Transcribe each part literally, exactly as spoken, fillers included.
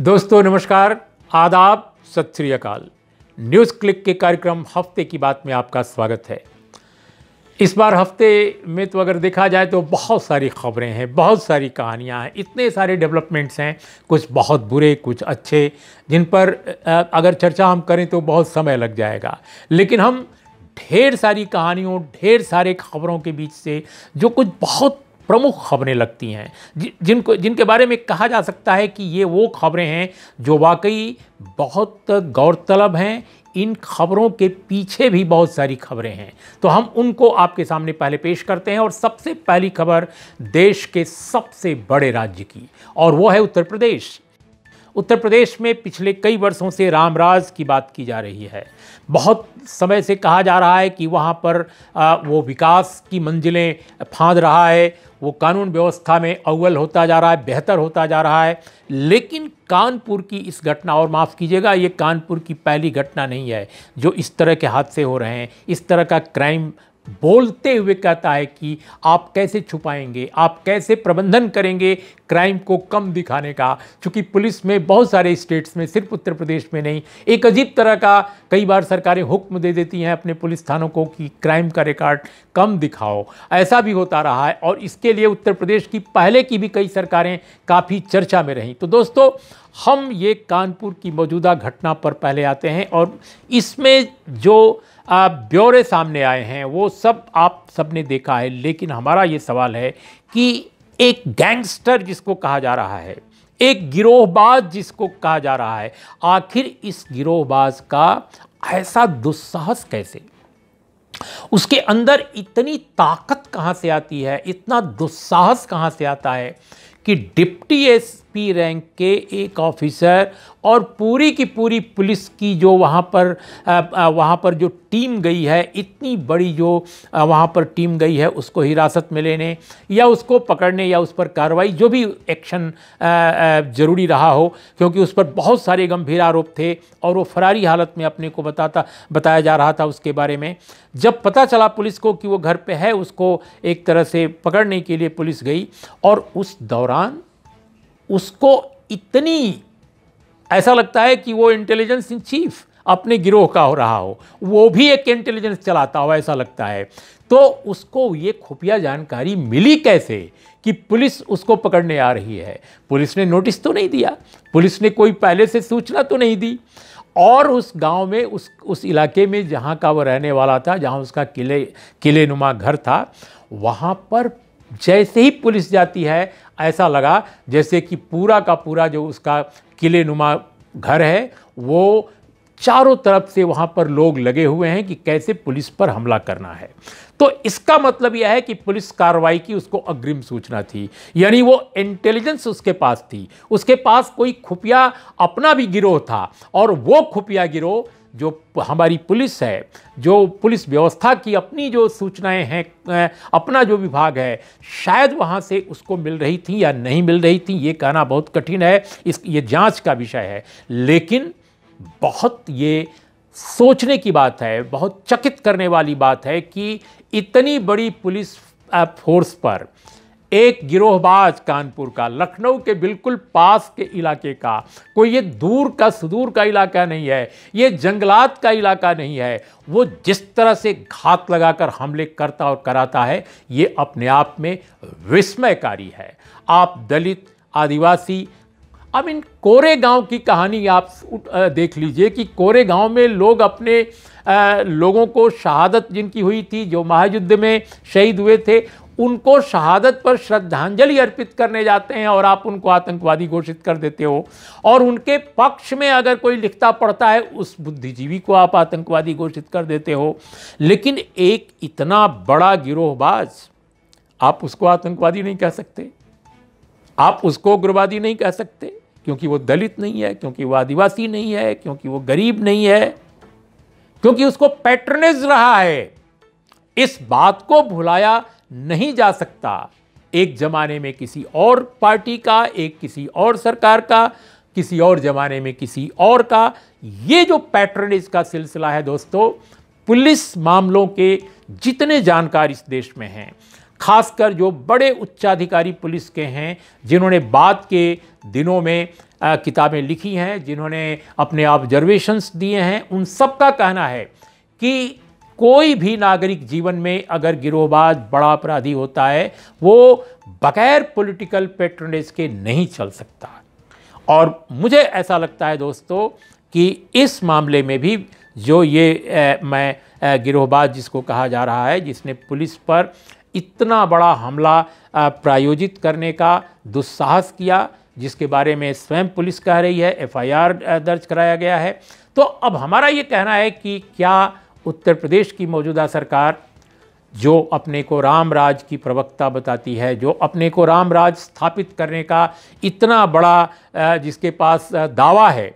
दोस्तों नमस्कार, आदाब, सत श्री अकाल। न्यूज़ क्लिक के कार्यक्रम हफ्ते की बात में आपका स्वागत है। इस बार हफ्ते में तो अगर देखा जाए तो बहुत सारी खबरें हैं, बहुत सारी कहानियां हैं, इतने सारे डेवलपमेंट्स हैं, कुछ बहुत बुरे कुछ अच्छे, जिन पर अगर चर्चा हम करें तो बहुत समय लग जाएगा। लेकिन हम ढेर सारी कहानियों, ढेर सारे खबरों के बीच से जो कुछ बहुत प्रमुख खबरें लगती हैं, जि, जिनको जिनके बारे में कहा जा सकता है कि ये वो खबरें हैं जो वाकई बहुत गौरतलब हैं, इन खबरों के पीछे भी बहुत सारी खबरें हैं, तो हम उनको आपके सामने पहले पेश करते हैं। और सबसे पहली खबर देश के सबसे बड़े राज्य की, और वो है उत्तर प्रदेश। उत्तर प्रदेश में पिछले कई वर्षों से रामराज की बात की जा रही है। बहुत समय से कहा जा रहा है कि वहाँ पर वो विकास की मंजिलें फाँद रहा है, वो कानून व्यवस्था में अव्वल होता जा रहा है, बेहतर होता जा रहा है। लेकिन कानपुर की इस घटना, और माफ़ कीजिएगा ये कानपुर की पहली घटना नहीं है जो इस तरह के हादसे हो रहे हैं, इस तरह का क्राइम बोलते हुए कहता है कि आप कैसे छुपाएंगे, आप कैसे प्रबंधन करेंगे क्राइम को कम दिखाने का। चूँकि पुलिस में बहुत सारे स्टेट्स में, सिर्फ उत्तर प्रदेश में नहीं, एक अजीब तरह का कई बार सरकारें हुक्म दे देती हैं अपने पुलिस थानों को कि क्राइम का रिकॉर्ड कम दिखाओ, ऐसा भी होता रहा है। और इसके लिए उत्तर प्रदेश की पहले की भी कई सरकारें काफ़ी चर्चा में रहीं। तो दोस्तों हम ये कानपुर की मौजूदा घटना पर पहले आते हैं, और इसमें जो ब्यौरे सामने आए हैं वो सब आप सबने देखा है। लेकिन हमारा ये सवाल है कि एक गैंगस्टर जिसको कहा जा रहा है, एक गिरोहबाज जिसको कहा जा रहा है, आखिर इस गिरोहबाज का ऐसा दुस्साहस कैसे, उसके अंदर इतनी ताकत कहाँ से आती है, इतना दुस्साहस कहाँ से आता है कि डिप्टी एसपी रैंक के एक ऑफिसर और पूरी की पूरी पुलिस की जो वहाँ पर वहाँ पर जो टीम गई है, इतनी बड़ी जो वहाँ पर टीम गई है, उसको हिरासत में लेने या उसको पकड़ने या उस पर कार्रवाई, जो भी एक्शन ज़रूरी रहा हो, क्योंकि उस पर बहुत सारे गंभीर आरोप थे और वो फरारी हालत में अपने को बताता बताया जा रहा था। उसके बारे में जब पता चला पुलिस को कि वो घर पर है, उसको एक तरह से पकड़ने के लिए पुलिस गई, और उस दौरान उसको इतनी ऐसा लगता है कि वो इंटेलिजेंस इन चीफ अपने गिरोह का हो रहा हो, वो भी एक इंटेलिजेंस चलाता हो ऐसा लगता है। तो उसको ये खुफिया जानकारी मिली कैसे कि पुलिस उसको पकड़ने आ रही है? पुलिस ने नोटिस तो नहीं दिया, पुलिस ने कोई पहले से सूचना तो नहीं दी। और उस गांव में, उस उस इलाके में जहाँ का वो रहने वाला था, जहाँ उसका किले किले नुमा घर था, वहाँ पर जैसे ही पुलिस जाती है ऐसा लगा जैसे कि पूरा का पूरा जो उसका किले नुमा घर है वो चारों तरफ से वहाँ पर लोग लगे हुए हैं कि कैसे पुलिस पर हमला करना है। तो इसका मतलब यह है कि पुलिस कार्रवाई की उसको अग्रिम सूचना थी, यानी वो इंटेलिजेंस उसके पास थी, उसके पास कोई खुफिया अपना भी गिरोह था। और वो खुफिया गिरोह, जो हमारी पुलिस है, जो पुलिस व्यवस्था की अपनी जो सूचनाएं हैं, अपना जो विभाग है, शायद वहाँ से उसको मिल रही थी या नहीं मिल रही थी, ये कहना बहुत कठिन है, इस ये जांच का विषय है। लेकिन बहुत ये सोचने की बात है, बहुत चकित करने वाली बात है कि इतनी बड़ी पुलिस फोर्स पर एक गिरोहबाज, कानपुर का, लखनऊ के बिल्कुल पास के इलाके का, कोई ये दूर का सुदूर का इलाका नहीं है, ये जंगलात का इलाका नहीं है, वो जिस तरह से घात लगाकर हमले करता और कराता है, ये अपने आप में विस्मयकारी है। आप दलित, आदिवासी, अब इन कोरे गांव की कहानी आप देख लीजिए कि कोरे गांव में लोग अपने आ, लोगों को, शहादत जिनकी हुई थी, जो महायुद्ध में शहीद हुए थे, उनको शहादत पर श्रद्धांजलि अर्पित करने जाते हैं, और आप उनको आतंकवादी घोषित कर देते हो। और उनके पक्ष में अगर कोई लिखता पढ़ता है, उस बुद्धिजीवी को आप आतंकवादी घोषित कर देते हो। लेकिन एक इतना बड़ा गिरोहबाज, आप उसको आतंकवादी नहीं कह सकते, आप उसको उग्रवादी नहीं कह सकते, क्योंकि वो दलित नहीं है, क्योंकि वो आदिवासी नहीं है, क्योंकि वो गरीब नहीं है, क्योंकि उसको पैट्रनेज रहा है। इस बात को भुलाया नहीं जा सकता। एक ज़माने में किसी और पार्टी का, एक किसी और सरकार का, किसी और ज़माने में किसी और का, ये जो पैट्रनेज का सिलसिला है दोस्तों, पुलिस मामलों के जितने जानकार इस देश में हैं, खासकर जो बड़े उच्चाधिकारी पुलिस के हैं, जिन्होंने बाद के दिनों में किताबें लिखी हैं, जिन्होंने अपने ऑब्जर्वेशंस दिए हैं, उन सब का कहना है कि कोई भी नागरिक जीवन में अगर गिरोहबाज बड़ा अपराधी होता है वो बगैर पॉलिटिकल पैट्रोनेज के नहीं चल सकता। और मुझे ऐसा लगता है दोस्तों कि इस मामले में भी जो ये ए, मैं ए, गिरोहबाज जिसको कहा जा रहा है, जिसने पुलिस पर इतना बड़ा हमला आ, प्रायोजित करने का दुस्साहस किया, जिसके बारे में स्वयं पुलिस कह रही है एफ आई आर दर्ज कराया गया है। तो अब हमारा ये कहना है कि क्या उत्तर प्रदेश की मौजूदा सरकार, जो अपने को राम राज की प्रवक्ता बताती है, जो अपने को राम राज स्थापित करने का इतना बड़ा जिसके पास दावा है,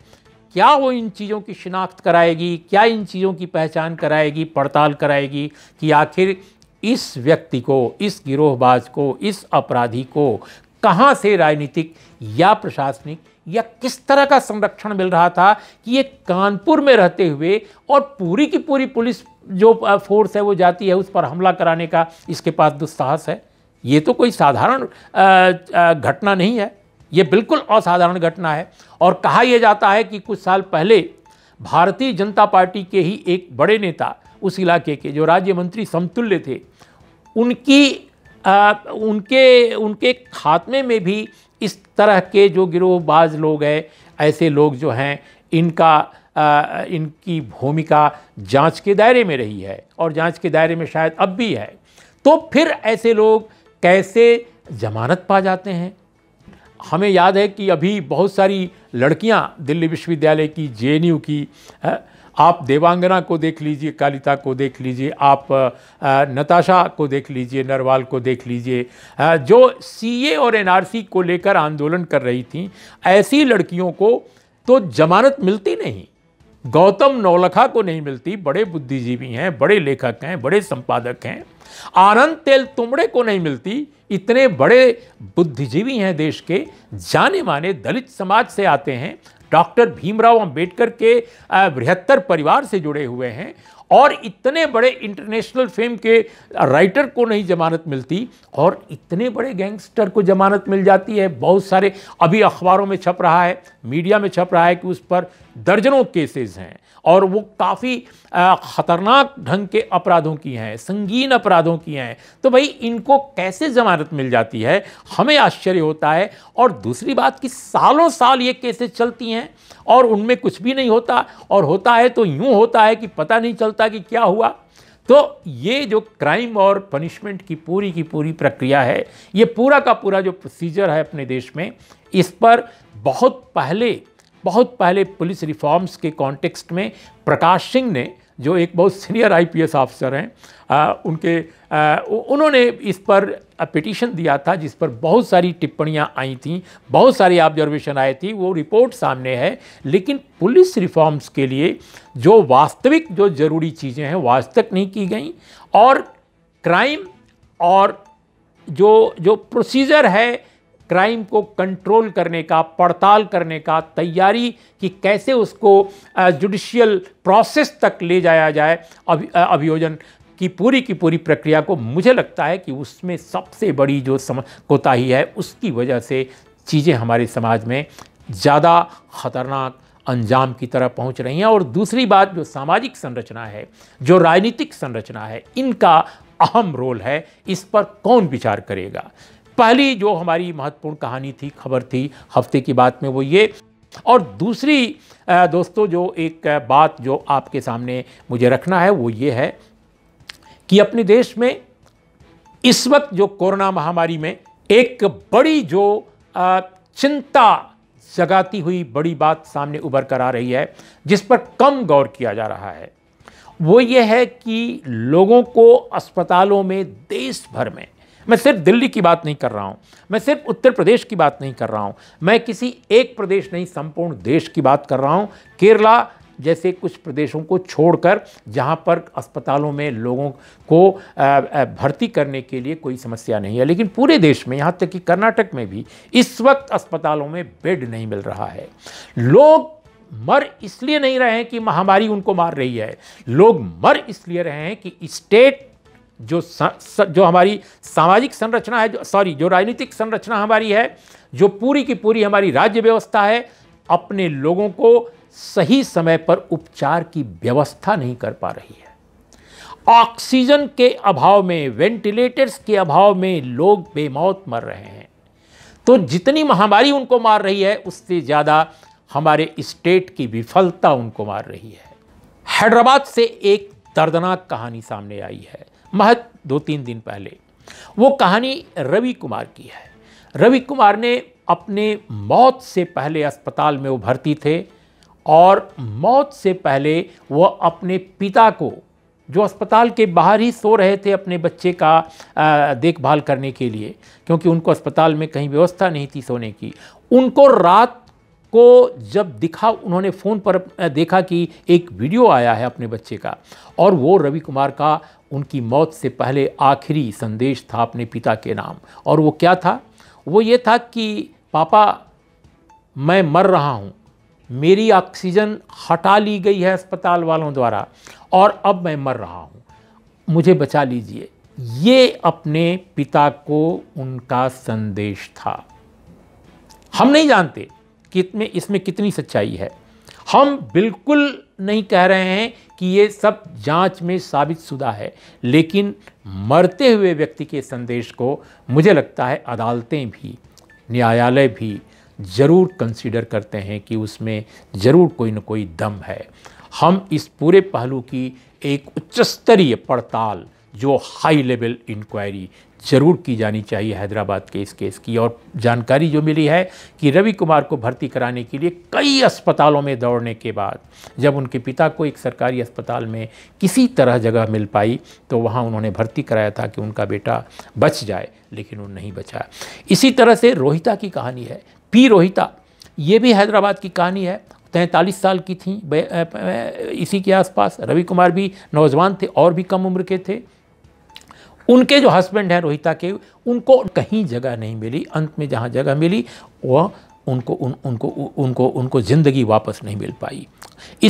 क्या वो इन चीज़ों की शिनाख्त कराएगी, क्या इन चीज़ों की पहचान कराएगी, पड़ताल कराएगी कि आखिर इस व्यक्ति को, इस गिरोहबाज को, इस अपराधी को कहाँ से राजनीतिक या प्रशासनिक या किस तरह का संरक्षण मिल रहा था कि ये कानपुर में रहते हुए और पूरी की पूरी पुलिस जो फोर्स है वो जाती है उस पर हमला कराने का इसके पास दुस्साहस है। ये तो कोई साधारण घटना नहीं है, ये बिल्कुल असाधारण घटना है। और कहा यह जाता है कि कुछ साल पहले भारतीय जनता पार्टी के ही एक बड़े नेता, उस इलाके के जो राज्य मंत्री समतुल्य थे, उनकी आ, उनके उनके खात्मे में भी इस तरह के जो गिरोहबाज लोग हैं, ऐसे लोग जो हैं, इनका आ, इनकी भूमिका जांच के दायरे में रही है और जांच के दायरे में शायद अब भी है। तो फिर ऐसे लोग कैसे जमानत पा जाते हैं? हमें याद है कि अभी बहुत सारी लड़कियां दिल्ली विश्वविद्यालय की, जे एन यू की, आप देवांगना को देख लीजिए, कालिता को देख लीजिए, आप नताशा को देख लीजिए, नरवाल को देख लीजिए, जो सी ए और एन आर सी को लेकर आंदोलन कर रही थीं, ऐसी लड़कियों को तो जमानत मिलती नहीं। गौतम नौलखा को नहीं मिलती, बड़े बुद्धिजीवी हैं, बड़े लेखक हैं, बड़े संपादक हैं। आनंद तेल तुमड़े को नहीं मिलती, इतने बड़े बुद्धिजीवी हैं देश के, जाने माने दलित समाज से आते हैं, डॉक्टर भीमराव अंबेडकर के बृहत्तर परिवार से जुड़े हुए हैं, और इतने बड़े इंटरनेशनल फेम के राइटर को नहीं जमानत मिलती और इतने बड़े गैंगस्टर को जमानत मिल जाती है। बहुत सारे अभी अखबारों में छप रहा है, मीडिया में छप रहा है कि उस पर दर्जनों केसेस हैं और वो काफ़ी ख़तरनाक ढंग के अपराधों की हैं, संगीन अपराधों की हैं। तो भाई इनको कैसे जमानत मिल जाती है, हमें आश्चर्य होता है। और दूसरी बात कि सालों साल ये केसेस चलती हैं और उनमें कुछ भी नहीं होता, और होता है तो यूँ होता है कि पता नहीं चलता कि क्या हुआ। तो ये जो क्राइम और पनिशमेंट की पूरी की पूरी प्रक्रिया है, ये पूरा का पूरा जो प्रोसीजर है अपने देश में, इस पर बहुत पहले बहुत पहले पुलिस रिफॉर्म्स के कॉन्टेक्स्ट में प्रकाश सिंह ने, जो एक बहुत senior I P S officer हैं, आ, उनके आ, उन्होंने इस पर पिटीशन दिया था, जिस पर बहुत सारी टिप्पणियां आई थीं, बहुत सारी ऑब्जर्वेशन आई थी, वो रिपोर्ट सामने है। लेकिन पुलिस रिफॉर्म्स के लिए जो वास्तविक जो ज़रूरी चीज़ें हैं वास्तव नहीं की गई, और क्राइम और जो जो प्रोसीजर है क्राइम को कंट्रोल करने का, पड़ताल करने का, तैयारी कि कैसे उसको जुडिशियल प्रोसेस तक ले जाया जाए, अभि अभियोजन की पूरी की पूरी प्रक्रिया को, मुझे लगता है कि उसमें सबसे बड़ी जो सम कोताही है, उसकी वजह से चीज़ें हमारे समाज में ज़्यादा खतरनाक अंजाम की तरह पहुंच रही हैं। और दूसरी बात, जो सामाजिक संरचना है, जो राजनीतिक संरचना है, इनका अहम रोल है, इस पर कौन विचार करेगा। पहली जो हमारी महत्वपूर्ण कहानी थी, खबर थी हफ्ते की बात में, वो ये। और दूसरी दोस्तों जो एक बात जो आपके सामने मुझे रखना है वो ये है कि अपने देश में इस वक्त जो कोरोना महामारी में एक बड़ी जो चिंता जगाती हुई बड़ी बात सामने उभर कर आ रही है, जिस पर कम गौर किया जा रहा है, वो ये है कि लोगों को अस्पतालों में देश भर में, मैं सिर्फ दिल्ली की बात नहीं कर रहा हूँ, मैं सिर्फ उत्तर प्रदेश की बात नहीं कर रहा हूँ, मैं किसी एक प्रदेश नहीं, संपूर्ण देश की बात कर रहा हूँ, केरला जैसे कुछ प्रदेशों को छोड़कर, जहाँ पर अस्पतालों में लोगों को भर्ती करने के लिए कोई समस्या नहीं है। लेकिन पूरे देश में, यहाँ तक कि कर्नाटक में भी इस वक्त अस्पतालों में बेड नहीं मिल रहा है। लोग मर इसलिए नहीं रहे हैं कि महामारी उनको मार रही है, लोग मर इसलिए रहे हैं कि स्टेट जो स, स, जो हमारी सामाजिक संरचना है, सॉरी जो राजनीतिक संरचना हमारी है, जो पूरी की पूरी हमारी राज्य व्यवस्था है, अपने लोगों को सही समय पर उपचार की व्यवस्था नहीं कर पा रही है। ऑक्सीजन के अभाव में, वेंटिलेटर्स के अभाव में लोग बेमौत मर रहे हैं। तो जितनी महामारी उनको मार रही है, उससे ज़्यादा हमारे स्टेट की विफलता उनको मार रही है। हैदराबाद से एक दर्दनाक कहानी सामने आई है, महज दो तीन दिन पहले। वो कहानी रवि कुमार की है। रवि कुमार ने अपने मौत से पहले अस्पताल में वो भर्ती थे और मौत से पहले वह अपने पिता को, जो अस्पताल के बाहर ही सो रहे थे, अपने बच्चे का देखभाल करने के लिए, क्योंकि उनको अस्पताल में कहीं व्यवस्था नहीं थी सोने की, उनको रात को जब दिखा, उन्होंने फ़ोन पर देखा कि एक वीडियो आया है अपने बच्चे का, और वो रवि कुमार का उनकी मौत से पहले आखिरी संदेश था अपने पिता के नाम। और वो क्या था? वो ये था कि पापा मैं मर रहा हूँ, मेरी ऑक्सीजन हटा ली गई है अस्पताल वालों द्वारा और अब मैं मर रहा हूँ, मुझे बचा लीजिए। ये अपने पिता को उनका संदेश था। हम नहीं जानते कि इसमें इसमें कितनी सच्चाई है। हम बिल्कुल नहीं कह रहे हैं कि ये सब जांच में साबित शुदा है, लेकिन मरते हुए व्यक्ति के संदेश को मुझे लगता है अदालतें भी, न्यायालय भी ज़रूर कंसीडर करते हैं कि उसमें ज़रूर कोई न कोई दम है। हम इस पूरे पहलू की एक उच्च स्तरीय पड़ताल, जो हाई लेवल इंक्वायरी ज़रूर की जानी चाहिए हैदराबाद के इस केस की। और जानकारी जो मिली है कि रवि कुमार को भर्ती कराने के लिए कई अस्पतालों में दौड़ने के बाद जब उनके पिता को एक सरकारी अस्पताल में किसी तरह जगह मिल पाई, तो वहाँ उन्होंने भर्ती कराया था कि उनका बेटा बच जाए, लेकिन वो नहीं बचा। इसी तरह से रोहिता की कहानी है, पी रोहिता। ये भी हैदराबाद की कहानी है, तैंतालीस साल की थी इसी के आसपास। रवि कुमार भी नौजवान थे और भी कम उम्र के थे। उनके जो हस्बैंड हैं रोहिता के, उनको कहीं जगह नहीं मिली। अंत में जहाँ जगह मिली वह उनको उन, उनको उनको उनको ज़िंदगी वापस नहीं मिल पाई।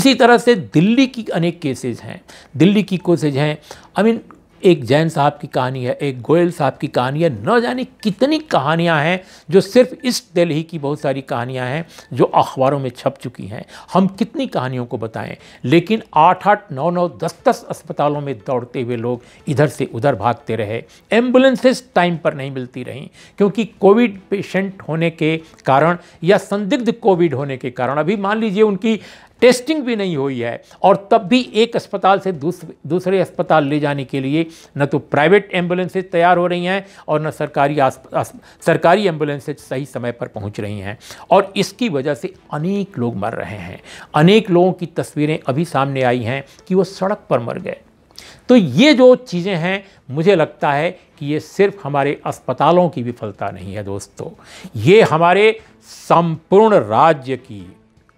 इसी तरह से दिल्ली की अनेक केसेज हैं, दिल्ली की कोसेज हैं। आई मीन एक जैन साहब की कहानी है, एक गोयल साहब की कहानी है, न जाने कितनी कहानियां हैं, जो सिर्फ इस दिल्ली की बहुत सारी कहानियां हैं जो अखबारों में छप चुकी हैं। हम कितनी कहानियों को बताएं, लेकिन आठ आठ नौ नौ दस दस अस्पतालों में दौड़ते हुए लोग इधर से उधर भागते रहे। एम्बुलेंसेस टाइम पर नहीं मिलती रहीं, क्योंकि कोविड पेशेंट होने के कारण या संदिग्ध कोविड होने के कारण, अभी मान लीजिए उनकी टेस्टिंग भी नहीं हुई है, और तब भी एक अस्पताल से दूसरे दूसरे अस्पताल ले जाने के लिए न तो प्राइवेट एम्बुलेंसेज तैयार हो रही हैं और न सरकारी सरकारी एम्बुलेंसेज सही समय पर पहुंच रही हैं। और इसकी वजह से अनेक लोग मर रहे हैं। अनेक लोगों की तस्वीरें अभी सामने आई हैं कि वो सड़क पर मर गए। तो ये जो चीज़ें हैं, मुझे लगता है कि ये सिर्फ हमारे अस्पतालों की विफलता नहीं है दोस्तों, ये हमारे संपूर्ण राज्य की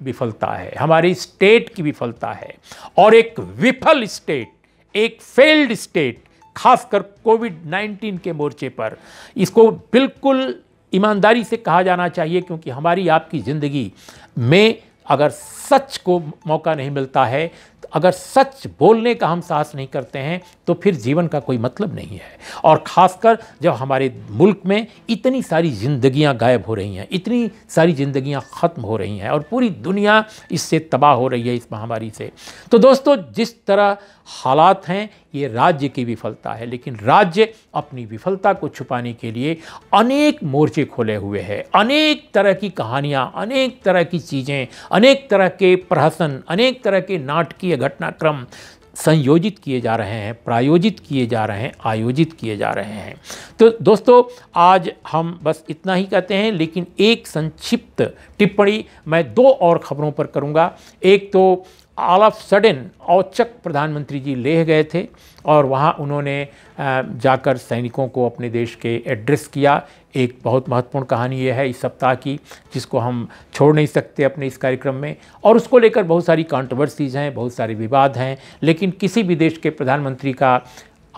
विफलता है, हमारी स्टेट की विफलता है। और एक विफल स्टेट, एक फेल्ड स्टेट, खासकर कोविड नाइन्टीन के मोर्चे पर, इसको बिल्कुल ईमानदारी से कहा जाना चाहिए, क्योंकि हमारी आपकी ज़िंदगी में अगर सच को मौका नहीं मिलता है, अगर सच बोलने का हम साहस नहीं करते हैं, तो फिर जीवन का कोई मतलब नहीं है। और ख़ासकर जब हमारे मुल्क में इतनी सारी जिंदगियां गायब हो रही हैं, इतनी सारी जिंदगियां ख़त्म हो रही हैं और पूरी दुनिया इससे तबाह हो रही है, इस महामारी से। तो दोस्तों, जिस तरह हालात हैं, ये राज्य की विफलता है, लेकिन राज्य अपनी विफलता को छुपाने के लिए अनेक मोर्चे खोले हुए हैं। अनेक तरह की कहानियाँ, अनेक तरह की चीज़ें, अनेक तरह के प्रहसन, अनेक तरह के नाटकीय घटनाक्रम संयोजित किए जा रहे हैं, प्रायोजित किए जा रहे हैं, आयोजित किए जा रहे हैं। तो दोस्तों, आज हम बस इतना ही कहते हैं, लेकिन एक संक्षिप्त टिप्पणी मैं दो और खबरों पर करूँगा। एक तो ऑल ऑफ सडन औचक प्रधानमंत्री जी लेह गए थे और वहाँ उन्होंने जाकर सैनिकों को अपने देश के एड्रेस किया। एक बहुत महत्वपूर्ण कहानी ये है इस सप्ताह की, जिसको हम छोड़ नहीं सकते अपने इस कार्यक्रम में, और उसको लेकर बहुत सारी कंट्रोवर्सीज़ हैं, बहुत सारे विवाद हैं, लेकिन किसी भी देश के प्रधानमंत्री का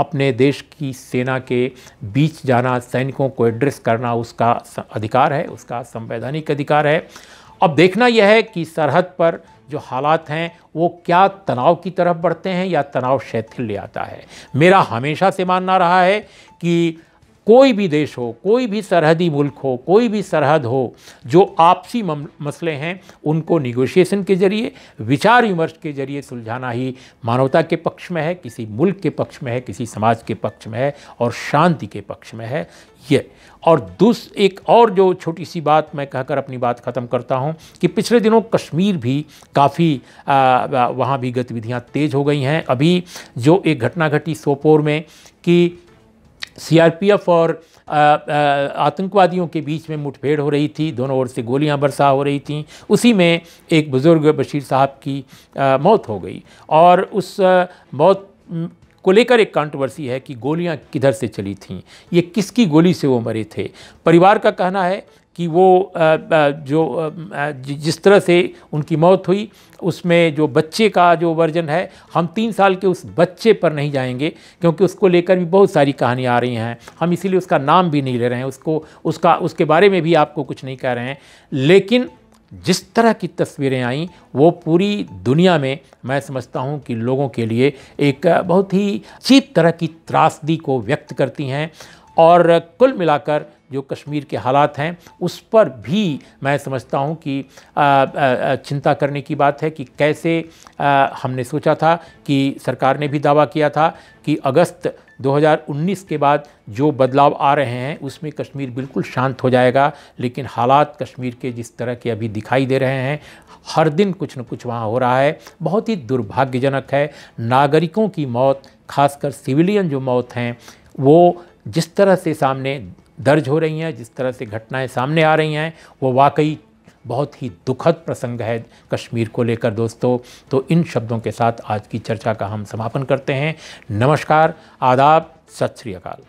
अपने देश की सेना के बीच जाना, सैनिकों को एड्रेस करना, उसका अधिकार है, उसका संवैधानिक अधिकार है। अब देखना यह है कि सरहद पर जो हालात हैं वो क्या तनाव की तरफ बढ़ते हैं या तनाव शैथिल ले आता है। मेरा हमेशा से मानना रहा है कि कोई भी देश हो, कोई भी सरहदी मुल्क हो, कोई भी सरहद हो, जो आपसी मसले हैं उनको निगोशिएशन के ज़रिए, विचार विमर्श के ज़रिए सुलझाना ही मानवता के पक्ष में है, किसी मुल्क के पक्ष में है, किसी समाज के पक्ष में है और शांति के पक्ष में है ये। और दूस एक और जो छोटी सी बात मैं कहकर अपनी बात ख़त्म करता हूं कि पिछले दिनों कश्मीर भी काफ़ी वहाँ भी गतिविधियाँ तेज़ हो गई हैं। अभी जो एक घटना घटी सोपोर में कि सीआरपीएफ और आतंकवादियों के बीच में मुठभेड़ हो रही थी, दोनों ओर से गोलियां बरसा हो रही थीं, उसी में एक बुज़ुर्ग बशीर साहब की आ, मौत हो गई। और उस आ, मौत को लेकर एक कंट्रोवर्सी है कि गोलियां किधर से चली थीं, ये किसकी गोली से वो मरे थे। परिवार का कहना है कि वो जो जिस तरह से उनकी मौत हुई उसमें जो बच्चे का जो वर्जन है, हम तीन साल के उस बच्चे पर नहीं जाएंगे क्योंकि उसको लेकर भी बहुत सारी कहानियाँ आ रही हैं, हम इसीलिए उसका नाम भी नहीं ले रहे हैं, उसको उसका उसके बारे में भी आपको कुछ नहीं कह रहे हैं। लेकिन जिस तरह की तस्वीरें आईं वो पूरी दुनिया में मैं समझता हूं कि लोगों के लिए एक बहुत ही अजीब तरह की त्रासदी को व्यक्त करती हैं। और कुल मिलाकर जो कश्मीर के हालात हैं उस पर भी मैं समझता हूं कि चिंता करने की बात है कि कैसे हमने सोचा था कि सरकार ने भी दावा किया था कि अगस्त दो हज़ार उन्नीस के बाद जो बदलाव आ रहे हैं उसमें कश्मीर बिल्कुल शांत हो जाएगा, लेकिन हालात कश्मीर के जिस तरह के अभी दिखाई दे रहे हैं, हर दिन कुछ न कुछ वहाँ हो रहा है, बहुत ही दुर्भाग्यजनक है। नागरिकों की मौत, खासकर सिविलियन जो मौत हैं, वो जिस तरह से सामने दर्ज हो रही हैं, जिस तरह से घटनाएं सामने आ रही हैं, वो वाकई बहुत ही दुखद प्रसंग है कश्मीर को लेकर। दोस्तों, तो इन शब्दों के साथ आज की चर्चा का हम समापन करते हैं। नमस्कार, आदाब, सत श्री अकाल।